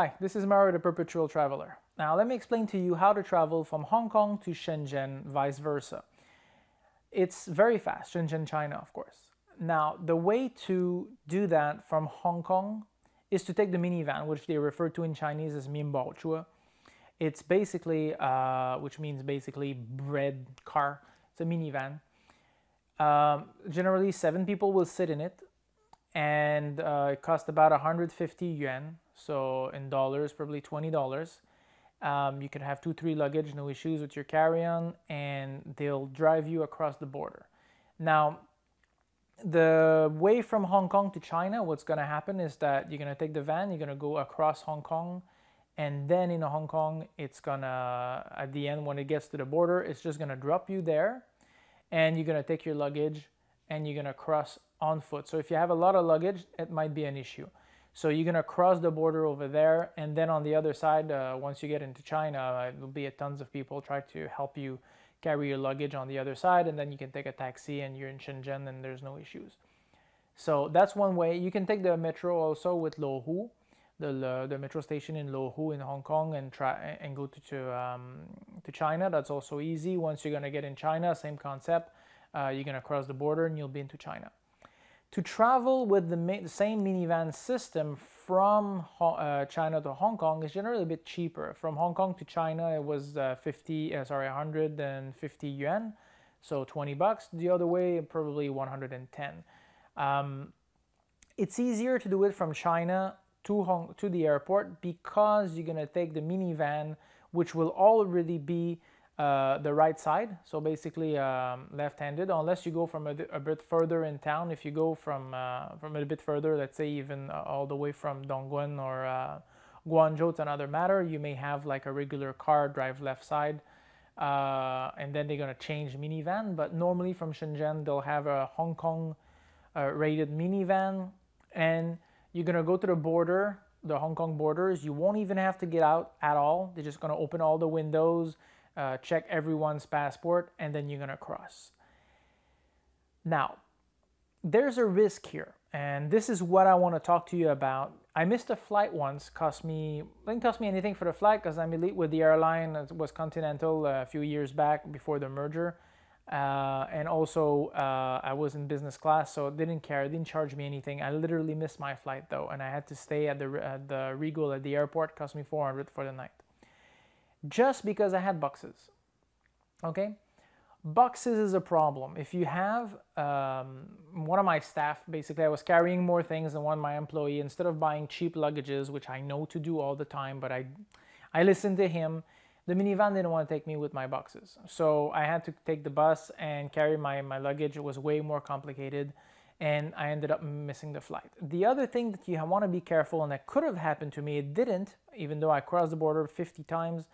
Hi, this is Mario the Perpetual Traveler. Now let me explain to you how to travel from Hong Kong to Shenzhen, vice versa. It's very fast, Shenzhen, China, of course. Now the way to do that from Hong Kong is to take the minivan, which they refer to in Chinese as Mimbao Chua. It's basically, which means basically bread car. It's a minivan. Generally 7 people will sit in it, and it costs about 150 yuan. So in dollars, probably $20. You can have 2-3 luggage, no issues with your carry-on, and they'll drive you across the border. Now, the way from Hong Kong to China, what's going to happen is that you're going to take the van, you're going to go across Hong Kong, and then in Hong Kong, it's going to, at the end, when it gets to the border, it's just going to drop you there, and you're going to take your luggage, and you're going to cross on foot. So if you have a lot of luggage, it might be an issue. So you're going to cross the border over there, and then on the other side, once you get into China, there'll be tons of people try to help you carry your luggage on the other side, and then you can take a taxi and you're in Shenzhen and there's no issues. So that's one way. You can take the metro also with Lohu, the metro station in Lohu in Hong Kong, and go to China. That's also easy. Once you're going to get in China, same concept. You're going to cross the border and you'll be into China. To travel with the same minivan system from China to Hong Kong is generally a bit cheaper. From Hong Kong to China, it was 150 yuan, so 20 bucks. The other way, probably 110. It's easier to do it from China to the airport because you're going to take the minivan, which will already be the right side, so basically left-handed, unless you go from a bit further in town. If you go from a bit further, let's say even all the way from Dongguan or Guangzhou, it's another matter. You may have like a regular car drive left side, and then they're going to change minivan. But normally from Shenzhen, they'll have a Hong Kong rated minivan, and you're going to go to the border, the Hong Kong borders. You won't even have to get out at all. They're just going to open all the windows, check everyone's passport, and then you're gonna cross. Now, there's a risk here, and this is what I want to talk to you about. I missed a flight once. Didn't cost me anything for the flight because I'm elite with the airline. It was Continental a few years back before the merger, and also I was in business class, so it didn't care. It didn't charge me anything. I literally missed my flight though, and I had to stay at the Regal at the airport. It cost me 400 for the night. Just because I had boxes. Okay, boxes is a problem. If you have one of my staff, basically I was carrying more things than one of my employee. Instead of buying cheap luggages, which I know to do all the time, but I listened to him. The minivan didn't want to take me with my boxes, so I had to take the bus and carry my luggage. It was way more complicated, and I ended up missing the flight. The other thing that you want to be careful, and that could have happened to me, it didn't, even though I crossed the border 50 times.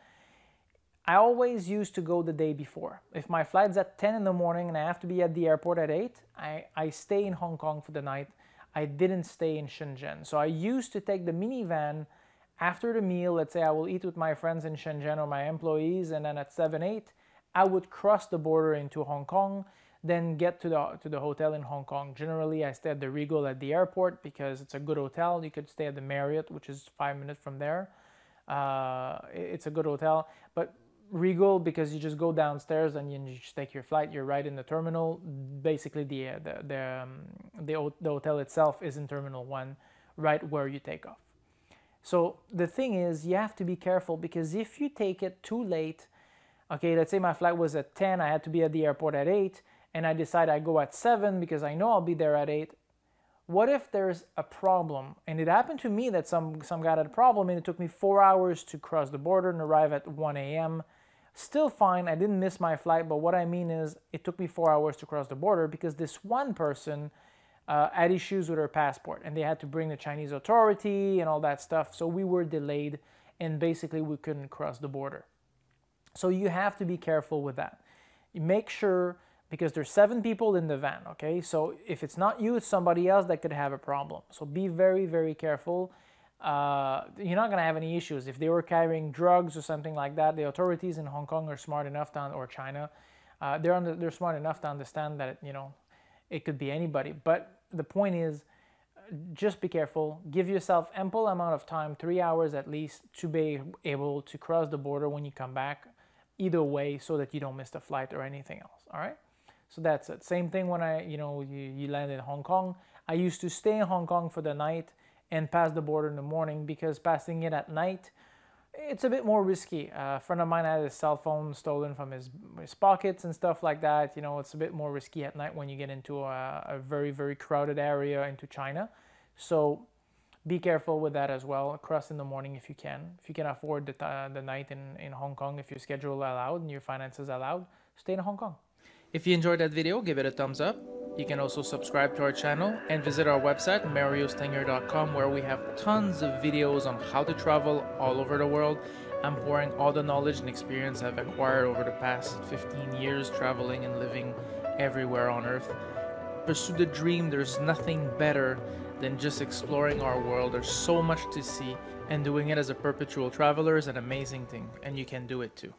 I always used to go the day before. If my flight's at 10 in the morning and I have to be at the airport at 8, I stay in Hong Kong for the night. I didn't stay in Shenzhen. So I used to take the minivan after the meal. Let's say I will eat with my friends in Shenzhen or my employees, and then at 7, 8, I would cross the border into Hong Kong, then get to the hotel in Hong Kong. Generally, I stay at the Regal at the airport because it's a good hotel. You could stay at the Marriott, which is 5 minutes from there. It's a good hotel. But Regal, because you just go downstairs and you just take your flight, you're right in the terminal. Basically the hotel itself is in Terminal 1, right where you take off. So the thing is, you have to be careful, because if you take it too late, okay, let's say my flight was at 10, I had to be at the airport at 8, and I decide I go at 7 because I know I'll be there at 8. What if there's a problem? And it happened to me that some guy had a problem, and it took me 4 hours to cross the border and arrive at 1 a.m. Still fine, I didn't miss my flight, but what I mean is it took me 4 hours to cross the border because this one person had issues with her passport, and they had to bring the Chinese authority and all that stuff, so we were delayed, and basically we couldn't cross the border. So you have to be careful with that. You make sure, because there's 7 people in the van, okay? So if it's not you, it's somebody else that could have a problem. So be very, very careful. You're not going to have any issues. If they were carrying drugs or something like that, the authorities in Hong Kong are smart enough to, or China, they're smart enough to understand that, you know, it could be anybody. But the point is, just be careful. Give yourself ample amount of time, 3 hours at least, to be able to cross the border when you come back, either way, so that you don't miss the flight or anything else. All right, so that's it. Same thing when you land in Hong Kong. I used to stay in Hong Kong for the night and pass the border in the morning, because passing it at night, it's a bit more risky. A friend of mine had his cell phone stolen from his pockets and stuff like that. You know, it's a bit more risky at night when you get into a very, very crowded area into China. So be careful with that as well. Cross in the morning if you can. If you can afford the night in Hong Kong, if your schedule allowed and your finances allowed, stay in Hong Kong. If you enjoyed that video, give it a thumbs up. You can also subscribe to our channel and visit our website, mariostinger.com, where we have tons of videos on how to travel all over the world. I'm pouring all the knowledge and experience I've acquired over the past 15 years traveling and living everywhere on earth. Pursue the dream. There's nothing better than just exploring our world. There's so much to see, and doing it as a perpetual traveler is an amazing thing, and you can do it too.